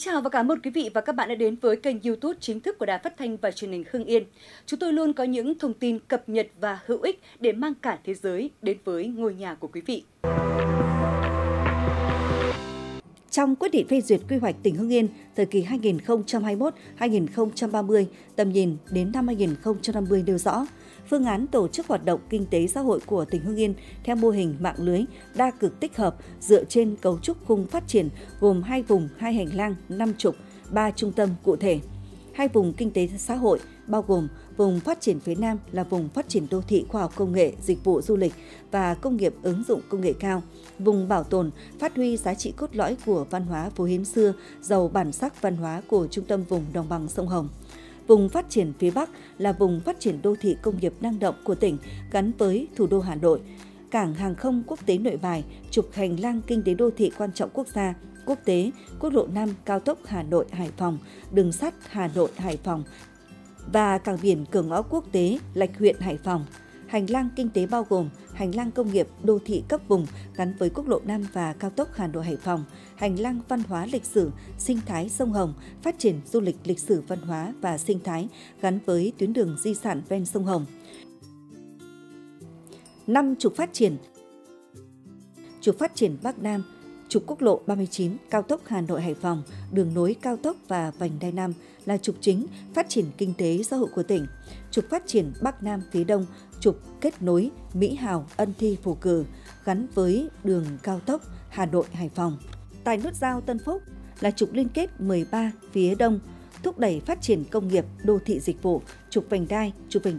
Kính chào và cảm ơn quý vị và các bạn đã đến với kênh YouTube chính thức của Đài Phát Thanh và truyền hình Hưng Yên. Chúng tôi luôn có những thông tin cập nhật và hữu ích để mang cả thế giới đến với ngôi nhà của quý vị. Trong quyết định phê duyệt quy hoạch tỉnh Hưng Yên thời kỳ 2021-2030, tầm nhìn đến năm 2050 nêu rõ phương án tổ chức hoạt động kinh tế xã hội của tỉnh Hưng Yên theo mô hình mạng lưới đa cực tích hợp dựa trên cấu trúc khung phát triển gồm 2 vùng, 2 hành lang, 5 trục, 3 trung tâm cụ thể. 2 vùng kinh tế xã hội bao gồm vùng phát triển phía Nam là vùng phát triển đô thị khoa học công nghệ, dịch vụ du lịch và công nghiệp ứng dụng công nghệ cao, vùng bảo tồn, phát huy giá trị cốt lõi của văn hóa phố hiến xưa, giàu bản sắc văn hóa của trung tâm vùng đồng bằng sông Hồng. Vùng phát triển phía Bắc là vùng phát triển đô thị công nghiệp năng động của tỉnh gắn với thủ đô Hà Nội, cảng hàng không quốc tế Nội Bài, trục hành lang kinh tế đô thị quan trọng quốc gia, quốc tế, quốc lộ 5, cao tốc Hà Nội - Hải Phòng, đường sắt Hà Nội - Hải Phòng và cảng biển cửa ngõ quốc tế Lạch Huyện - Hải Phòng. Hành lang kinh tế bao gồm hành lang công nghiệp đô thị cấp vùng gắn với quốc lộ 5 và cao tốc Hà Nội - Hải Phòng, hành lang văn hóa lịch sử, sinh thái sông Hồng, phát triển du lịch lịch sử văn hóa và sinh thái gắn với tuyến đường di sản ven sông Hồng. 5 trục phát triển. Trục phát triển Bắc Nam, trục quốc lộ 39, cao tốc Hà Nội - Hải Phòng, đường nối cao tốc và vành đai 5 là trục chính phát triển kinh tế xã hội của tỉnh. Trục phát triển Bắc Nam phía Đông, trục kết nối Mỹ Hào, Ân Thi, Phù Cừ gắn với đường cao tốc Hà Nội - Hải Phòng. Tại nút giao Tân Phúc là trục liên kết 13 phía Đông, thúc đẩy phát triển công nghiệp, đô thị dịch vụ, trục vành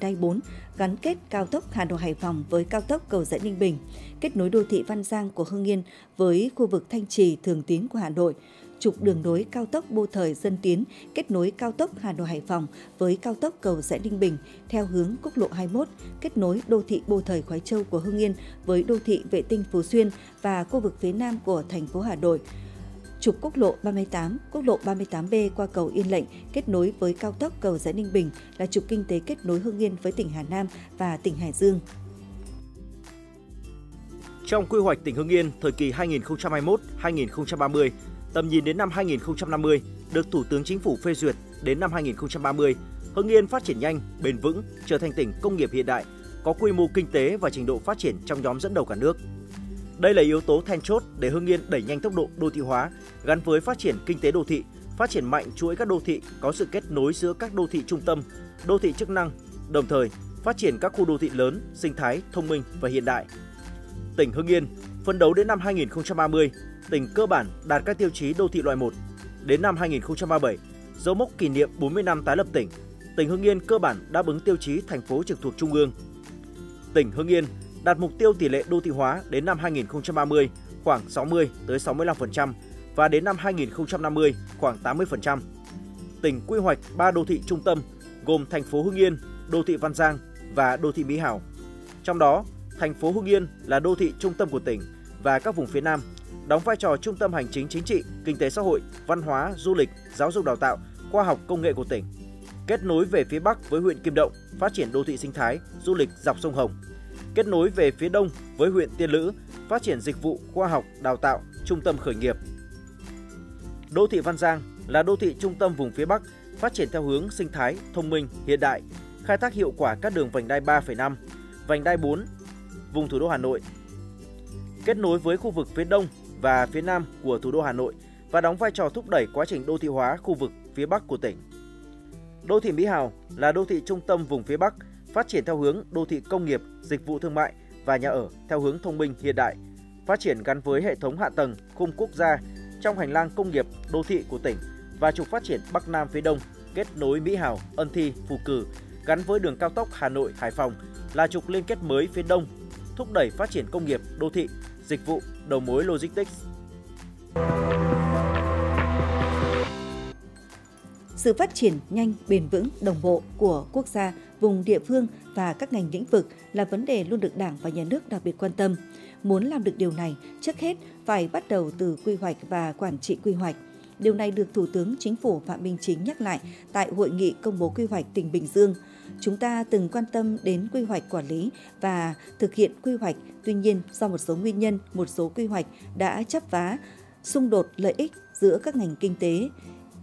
đai 4 gắn kết cao tốc Hà Nội - Hải Phòng với cao tốc Cầu Giấy - Ninh Bình, kết nối đô thị Văn Giang của Hưng Yên với khu vực Thanh Trì, Thường Tín của Hà Nội, trục đường nối cao tốc Bô Thời - Dân Tiến kết nối cao tốc Hà Nội - Hải Phòng với cao tốc Cầu Giấy - Ninh Bình theo hướng quốc lộ 21, kết nối đô thị Bô Thời - Khoái Châu của Hưng Yên với đô thị vệ tinh Phú Xuyên và khu vực phía Nam của thành phố Hà Nội. Trục quốc lộ 38, quốc lộ 38B qua cầu Yên Lệnh kết nối với cao tốc Cầu Giấy - Ninh Bình là trục kinh tế kết nối Hưng Yên với tỉnh Hà Nam và tỉnh Hải Dương. Trong quy hoạch tỉnh Hưng Yên thời kỳ 2021-2030, tầm nhìn đến năm 2050 được Thủ tướng Chính phủ phê duyệt đến năm 2030, Hưng Yên phát triển nhanh, bền vững, trở thành tỉnh công nghiệp hiện đại, có quy mô kinh tế và trình độ phát triển trong nhóm dẫn đầu cả nước. Đây là yếu tố then chốt để Hưng Yên đẩy nhanh tốc độ đô thị hóa gắn với phát triển kinh tế đô thị, phát triển mạnh chuỗi các đô thị có sự kết nối giữa các đô thị trung tâm, đô thị chức năng, đồng thời phát triển các khu đô thị lớn, sinh thái, thông minh và hiện đại. Tỉnh Hưng Yên phấn đấu đến năm 2030, tỉnh cơ bản đạt các tiêu chí đô thị loại 1. Đến năm 2037, dấu mốc kỷ niệm 40 năm tái lập tỉnh, tỉnh Hưng Yên cơ bản đáp ứng tiêu chí thành phố trực thuộc trung ương. Tỉnh Hưng Yên đạt mục tiêu tỷ lệ đô thị hóa đến năm 2030 khoảng 60-65% và đến năm 2050 khoảng 80%. Tỉnh quy hoạch 3 đô thị trung tâm gồm thành phố Hưng Yên, đô thị Văn Giang và đô thị Mỹ Hào. Trong đó, thành phố Hưng Yên là đô thị trung tâm của tỉnh và các vùng phía Nam, đóng vai trò trung tâm hành chính chính trị, kinh tế xã hội, văn hóa, du lịch, giáo dục đào tạo, khoa học công nghệ của tỉnh. Kết nối về phía Bắc với huyện Kim Động, phát triển đô thị sinh thái, du lịch dọc sông Hồng. Kết nối về phía Đông với huyện Tiên Lữ, phát triển dịch vụ, khoa học, đào tạo, trung tâm khởi nghiệp. Đô thị Văn Giang là đô thị trung tâm vùng phía Bắc, phát triển theo hướng sinh thái, thông minh, hiện đại, khai thác hiệu quả các đường vành đai 3,5, vành đai 4, vùng thủ đô Hà Nội. Kết nối với khu vực phía Đông và phía Nam của thủ đô Hà Nội và đóng vai trò thúc đẩy quá trình đô thị hóa khu vực phía Bắc của tỉnh. Đô thị Mỹ Hào là đô thị trung tâm vùng phía Bắc, phát triển theo hướng đô thị công nghiệp, dịch vụ thương mại và nhà ở theo hướng thông minh hiện đại, phát triển gắn với hệ thống hạ tầng, khung quốc gia trong hành lang công nghiệp, đô thị của tỉnh và trục phát triển Bắc Nam phía Đông kết nối Mỹ Hào, Ân Thi, Phù Cừ gắn với đường cao tốc Hà Nội - Hải Phòng là trục liên kết mới phía Đông, thúc đẩy phát triển công nghiệp, đô thị, dịch vụ, đầu mối logistics. Sự phát triển nhanh, bền vững, đồng bộ của quốc gia, vùng địa phương và các ngành lĩnh vực là vấn đề luôn được Đảng và Nhà nước đặc biệt quan tâm. Muốn làm được điều này, trước hết phải bắt đầu từ quy hoạch và quản trị quy hoạch. Điều này được Thủ tướng Chính phủ Phạm Minh Chính nhắc lại tại Hội nghị công bố quy hoạch tỉnh Bình Dương. Chúng ta từng quan tâm đến quy hoạch quản lý và thực hiện quy hoạch, tuy nhiên do một số nguyên nhân, một số quy hoạch đã chắp vá, xung đột lợi ích, giữa các ngành kinh tế,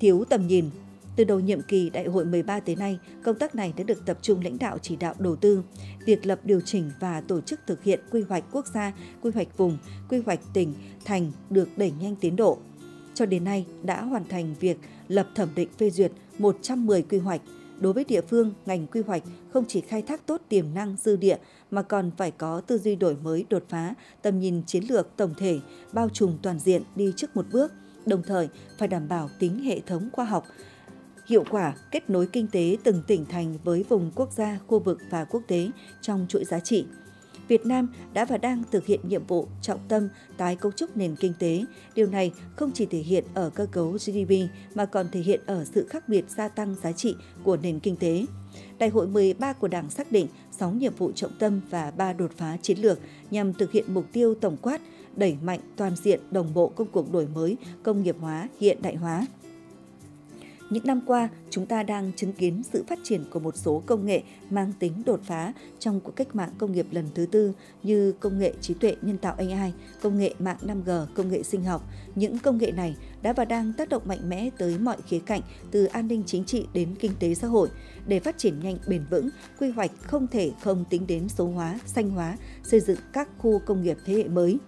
thiếu tầm nhìn. Từ đầu nhiệm kỳ Đại hội 13 tới nay, công tác này đã được tập trung lãnh đạo chỉ đạo đầu tư, việc lập điều chỉnh và tổ chức thực hiện quy hoạch quốc gia, quy hoạch vùng, quy hoạch tỉnh, thành được đẩy nhanh tiến độ. Cho đến nay đã hoàn thành việc lập thẩm định phê duyệt 110 quy hoạch. Đối với địa phương, ngành quy hoạch không chỉ khai thác tốt tiềm năng dư địa mà còn phải có tư duy đổi mới đột phá, tầm nhìn chiến lược tổng thể, bao trùm toàn diện đi trước một bước, đồng thời phải đảm bảo tính hệ thống khoa học, hiệu quả kết nối kinh tế từng tỉnh thành với vùng quốc gia, khu vực và quốc tế trong chuỗi giá trị. Việt Nam đã và đang thực hiện nhiệm vụ trọng tâm tái cấu trúc nền kinh tế. Điều này không chỉ thể hiện ở cơ cấu GDP mà còn thể hiện ở sự khác biệt gia tăng giá trị của nền kinh tế. Đại hội 13 của Đảng xác định 6 nhiệm vụ trọng tâm và 3 đột phá chiến lược nhằm thực hiện mục tiêu tổng quát, đẩy mạnh toàn diện đồng bộ công cuộc đổi mới, công nghiệp hóa, hiện đại hóa. Những năm qua, chúng ta đang chứng kiến sự phát triển của một số công nghệ mang tính đột phá trong cuộc cách mạng công nghiệp lần thứ tư như công nghệ trí tuệ nhân tạo AI, công nghệ mạng 5G, công nghệ sinh học. Những công nghệ này đã và đang tác động mạnh mẽ tới mọi khía cạnh, từ an ninh chính trị đến kinh tế xã hội. Để phát triển nhanh bền vững, quy hoạch không thể không tính đến số hóa, xanh hóa, xây dựng các khu công nghiệp thế hệ mới.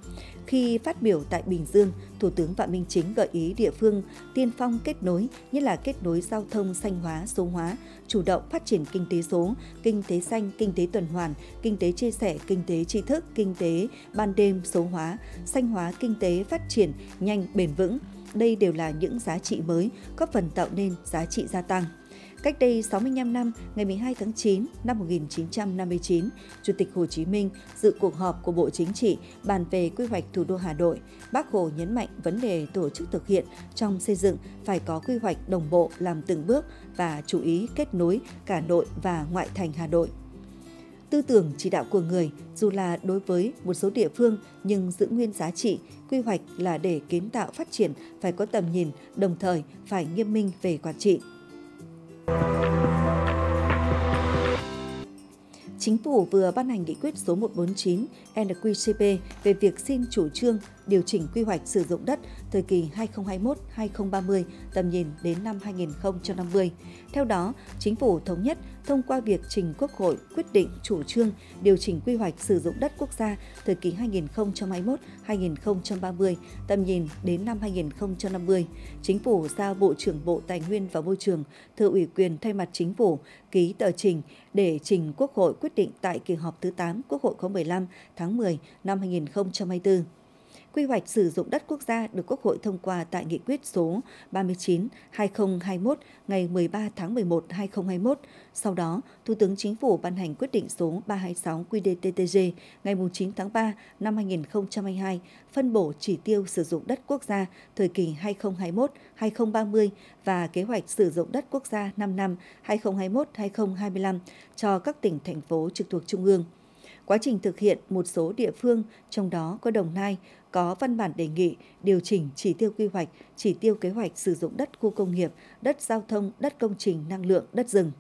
Khi phát biểu tại Bình Dương, Thủ tướng Phạm Minh Chính gợi ý địa phương tiên phong kết nối, nhất là kết nối giao thông xanh hóa, số hóa, chủ động phát triển kinh tế số, kinh tế xanh, kinh tế tuần hoàn, kinh tế chia sẻ, kinh tế tri thức, kinh tế ban đêm, số hóa, xanh hóa kinh tế phát triển nhanh bền vững. Đây đều là những giá trị mới, góp phần tạo nên giá trị gia tăng. Cách đây 65 năm, ngày 12 tháng 9 năm 1959, Chủ tịch Hồ Chí Minh dự cuộc họp của Bộ Chính trị bàn về quy hoạch thủ đô Hà Nội. Bác Hồ nhấn mạnh vấn đề tổ chức thực hiện trong xây dựng phải có quy hoạch đồng bộ làm từng bước và chú ý kết nối cả nội và ngoại thành Hà Nội. Tư tưởng chỉ đạo của người, dù là đối với một số địa phương nhưng giữ nguyên giá trị, quy hoạch là để kiến tạo phát triển, phải có tầm nhìn, đồng thời phải nghiêm minh về quản trị. Chính phủ vừa ban hành nghị quyết số 149 NQCP về việc xin chủ trương điều chỉnh quy hoạch sử dụng đất thời kỳ 2021-2030, tầm nhìn đến năm 2050. Theo đó, Chính phủ thống nhất thông qua việc trình Quốc hội quyết định chủ trương điều chỉnh quy hoạch sử dụng đất quốc gia thời kỳ 2021-2030, tầm nhìn đến năm 2050. Chính phủ giao Bộ trưởng Bộ Tài nguyên và Môi trường thừa ủy quyền thay mặt Chính phủ ký tờ trình để trình Quốc hội quyết định tại kỳ họp thứ 8 Quốc hội khóa 15 tháng 10 năm 2024. Quy hoạch sử dụng đất quốc gia được Quốc hội thông qua tại nghị quyết số 39/2021 ngày 13 tháng 11 năm 2021. Sau đó, Thủ tướng Chính phủ ban hành quyết định số 326 QĐ-TTg ngày 9 tháng 3 năm 2022 phân bổ chỉ tiêu sử dụng đất quốc gia thời kỳ 2021-2030 và kế hoạch sử dụng đất quốc gia 5 năm 2021-2025 cho các tỉnh, thành phố trực thuộc Trung ương. Quá trình thực hiện, một số địa phương, trong đó có Đồng Nai, có văn bản đề nghị điều chỉnh chỉ tiêu quy hoạch, chỉ tiêu kế hoạch sử dụng đất khu công nghiệp, đất giao thông, đất công trình năng lượng, đất rừng.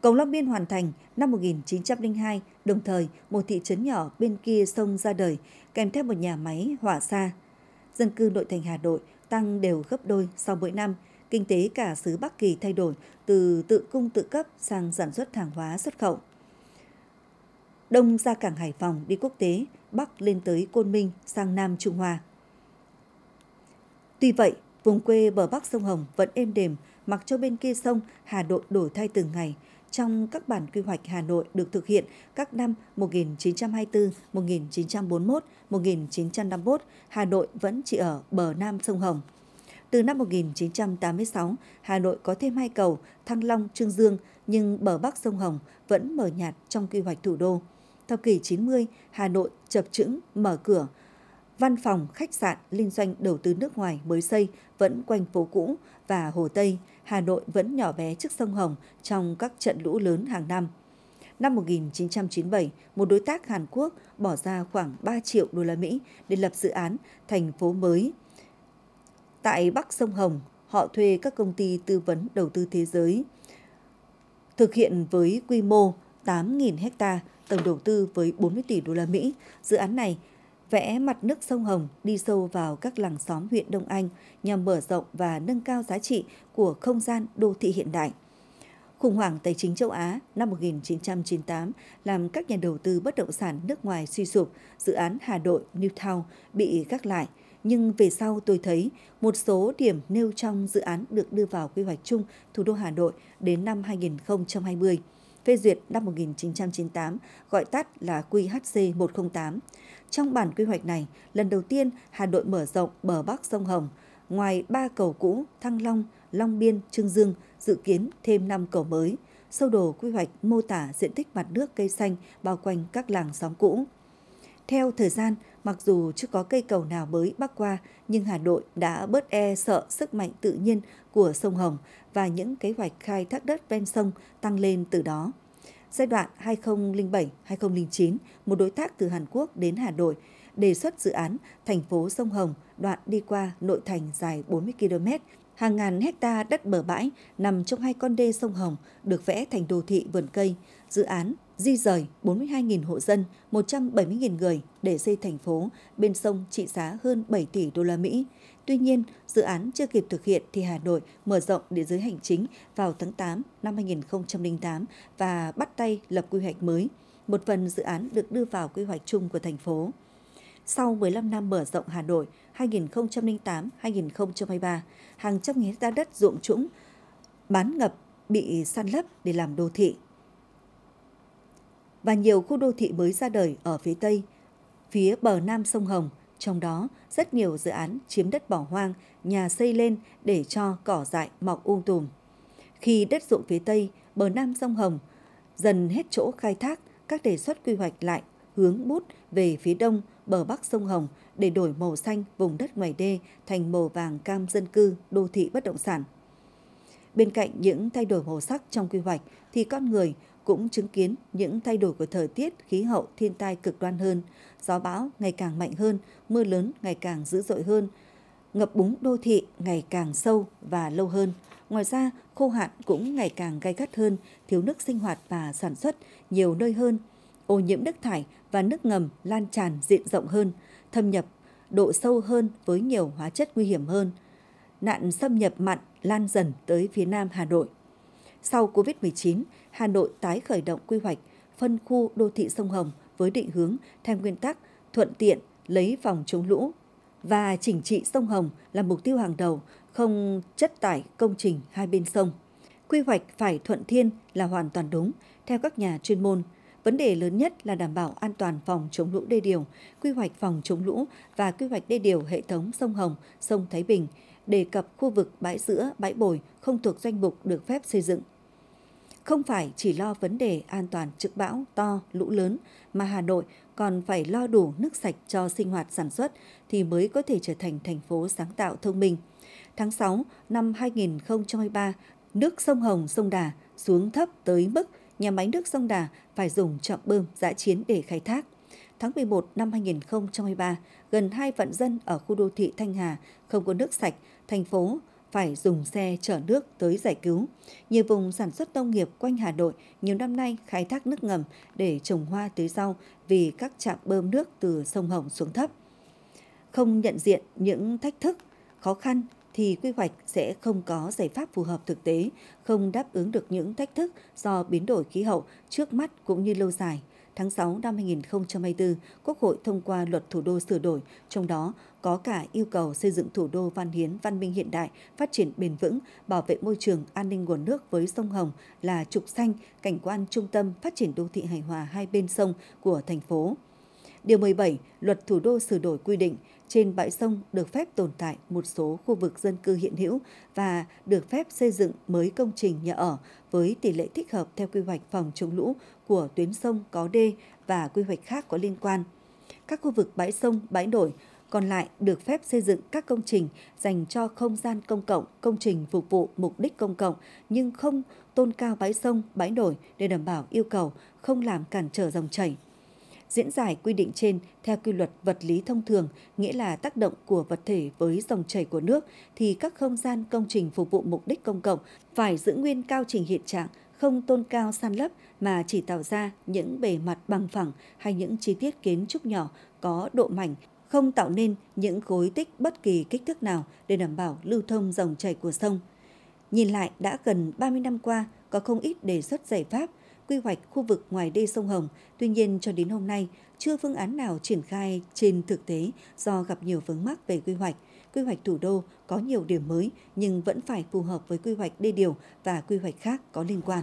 Cầu Long Biên hoàn thành năm 1902, đồng thời một thị trấn nhỏ bên kia sông ra đời, kèm theo một nhà máy hỏa xa. Dân cư nội thành Hà Nội tăng đều gấp đôi sau mỗi năm. Kinh tế cả xứ Bắc Kỳ thay đổi từ tự cung tự cấp sang sản xuất hàng hóa xuất khẩu. Đông ra cảng Hải Phòng đi quốc tế, Bắc lên tới Côn Minh sang Nam Trung Hoa. Tuy vậy, vùng quê bờ Bắc sông Hồng vẫn êm đềm, mặc cho bên kia sông Hà Nội đổi thay từng ngày. Trong các bản quy hoạch Hà Nội được thực hiện các năm 1924, 1941, 1951, Hà Nội vẫn chỉ ở bờ Nam sông Hồng. Từ năm 1986, Hà Nội có thêm 2 cầu Thăng Long, Trương Dương, nhưng bờ Bắc sông Hồng vẫn mờ nhạt trong quy hoạch thủ đô. Thập kỷ 90, Hà Nội chập chững mở cửa. Văn phòng, khách sạn, liên doanh đầu tư nước ngoài mới xây vẫn quanh phố cũ và Hồ Tây. Hà Nội vẫn nhỏ bé trước sông Hồng trong các trận lũ lớn hàng năm. Năm 1997, một đối tác Hàn Quốc bỏ ra khoảng 3 triệu đô la Mỹ để lập dự án thành phố mới. Tại Bắc sông Hồng, họ thuê các công ty tư vấn đầu tư thế giới, thực hiện với quy mô 8.000 ha, tổng đầu tư với 40 tỷ đô la Mỹ. Dự án này vẽ mặt nước sông Hồng đi sâu vào các làng xóm huyện Đông Anh nhằm mở rộng và nâng cao giá trị của không gian đô thị hiện đại. Khủng hoảng tài chính châu Á năm 1998 làm các nhà đầu tư bất động sản nước ngoài suy sụp, dự án Hà Nội Newtown bị gác lại. Nhưng về sau tôi thấy một số điểm nêu trong dự án được đưa vào quy hoạch chung thủ đô Hà Nội đến năm 2020, phê duyệt năm 1998, gọi tắt là QHC 108. Trong bản quy hoạch này, lần đầu tiên Hà Nội mở rộng bờ bắc sông Hồng, ngoài 3 cầu cũ Thăng Long, Long Biên, Trương Dương, dự kiến thêm 5 cầu mới. Sơ đồ quy hoạch mô tả diện tích mặt nước cây xanh bao quanh các làng xóm cũ. Theo thời gian, mặc dù chưa có cây cầu nào mới bắc qua, nhưng Hà Nội đã bớt e sợ sức mạnh tự nhiên của sông Hồng và những kế hoạch khai thác đất ven sông tăng lên từ đó. Giai đoạn 2007-2009, một đối tác từ Hàn Quốc đến Hà Nội đề xuất dự án thành phố sông Hồng, đoạn đi qua nội thành dài 40 km. Hàng ngàn hecta đất bờ bãi nằm trong hai con đê sông Hồng được vẽ thành đô thị vườn cây. Dự án di rời 42.000 hộ dân, 170.000 người để xây thành phố bên sông trị giá hơn 7 tỷ đô la Mỹ. Tuy nhiên, dự án chưa kịp thực hiện thì Hà Nội mở rộng địa giới hành chính vào tháng 8 năm 2008 và bắt tay lập quy hoạch mới. Một phần dự án được đưa vào quy hoạch chung của thành phố. Sau 15 năm mở rộng Hà Nội 2008-2023, hàng trăm nghìn hectare đất ruộng trũng bán ngập bị san lấp để làm đô thị. Và nhiều khu đô thị mới ra đời ở phía Tây, phía bờ Nam sông Hồng, trong đó rất nhiều dự án chiếm đất bỏ hoang, nhà xây lên để cho cỏ dại mọc um tùm. Khi đất ruộng phía Tây, bờ Nam sông Hồng dần hết chỗ khai thác, các đề xuất quy hoạch lại hướng bút về phía Đông, bờ Bắc sông Hồng để đổi màu xanh vùng đất ngoài đê thành màu vàng cam dân cư, đô thị bất động sản. Bên cạnh những thay đổi màu sắc trong quy hoạch thì con người cũng chứng kiến những thay đổi của thời tiết, khí hậu, thiên tai cực đoan hơn, gió bão ngày càng mạnh hơn, mưa lớn ngày càng dữ dội hơn, ngập búng đô thị ngày càng sâu và lâu hơn. Ngoài ra, khô hạn cũng ngày càng gay gắt hơn, thiếu nước sinh hoạt và sản xuất nhiều nơi hơn, ô nhiễm nước thải và nước ngầm lan tràn diện rộng hơn, thâm nhập độ sâu hơn với nhiều hóa chất nguy hiểm hơn. Nạn xâm nhập mặn lan dần tới phía Nam Hà Nội. Sau Covid-19, Hà Nội tái khởi động quy hoạch phân khu đô thị sông Hồng với định hướng theo nguyên tắc thuận tiện, lấy phòng chống lũ và chỉnh trị sông Hồng là mục tiêu hàng đầu, không chất tải công trình hai bên sông. Quy hoạch phải thuận thiên là hoàn toàn đúng, theo các nhà chuyên môn. Vấn đề lớn nhất là đảm bảo an toàn phòng chống lũ đê điều, quy hoạch phòng chống lũ và quy hoạch đê điều hệ thống sông Hồng, sông Thái Bình, đề cập khu vực bãi giữa, bãi bồi không thuộc danh mục được phép xây dựng. Không phải chỉ lo vấn đề an toàn trước bão, to, lũ lớn mà Hà Nội còn phải lo đủ nước sạch cho sinh hoạt sản xuất thì mới có thể trở thành thành phố sáng tạo thông minh. Tháng 6 năm 2023, nước sông Hồng, sông Đà xuống thấp tới mức nhà máy nước sông Đà phải dùng trọng bơm dã chiến để khai thác. Tháng 11 năm 2023, gần 2 vạn dân ở khu đô thị Thanh Hà không có nước sạch, thành phố phải dùng xe chở nước tới giải cứu. Nhiều vùng sản xuất nông nghiệp quanh Hà Nội nhiều năm nay khai thác nước ngầm để trồng hoa tưới rau vì các trạm bơm nước từ sông Hồng xuống thấp. Không nhận diện những thách thức, khó khăn thì quy hoạch sẽ không có giải pháp phù hợp thực tế, không đáp ứng được những thách thức do biến đổi khí hậu trước mắt cũng như lâu dài. Tháng 6 năm 2024, Quốc hội thông qua luật thủ đô sửa đổi, trong đó có cả yêu cầu xây dựng thủ đô văn hiến, văn minh hiện đại, phát triển bền vững, bảo vệ môi trường, an ninh nguồn nước với sông Hồng là trục xanh, cảnh quan trung tâm phát triển đô thị hài hòa hai bên sông của thành phố. Điều 17, luật thủ đô sửa đổi quy định trên bãi sông được phép tồn tại một số khu vực dân cư hiện hữu và được phép xây dựng mới công trình nhà ở với tỷ lệ thích hợp theo quy hoạch phòng chống lũ của tuyến sông có đê và quy hoạch khác có liên quan. Các khu vực bãi sông, bãi nổi còn lại được phép xây dựng các công trình dành cho không gian công cộng, công trình phục vụ mục đích công cộng nhưng không tôn cao bãi sông, bãi nổi để đảm bảo yêu cầu không làm cản trở dòng chảy. Diễn giải quy định trên theo quy luật vật lý thông thường, nghĩa là tác động của vật thể với dòng chảy của nước, thì các không gian công trình phục vụ mục đích công cộng phải giữ nguyên cao trình hiện trạng, không tôn cao san lấp mà chỉ tạo ra những bề mặt bằng phẳng hay những chi tiết kiến trúc nhỏ có độ mảnh, không tạo nên những khối tích bất kỳ kích thước nào để đảm bảo lưu thông dòng chảy của sông. Nhìn lại đã gần 30 năm qua, có không ít đề xuất giải pháp, quy hoạch khu vực ngoài đê sông Hồng, tuy nhiên cho đến hôm nay, chưa phương án nào triển khai trên thực tế do gặp nhiều vướng mắc về quy hoạch. Quy hoạch thủ đô có nhiều điểm mới nhưng vẫn phải phù hợp với quy hoạch đê điều và quy hoạch khác có liên quan.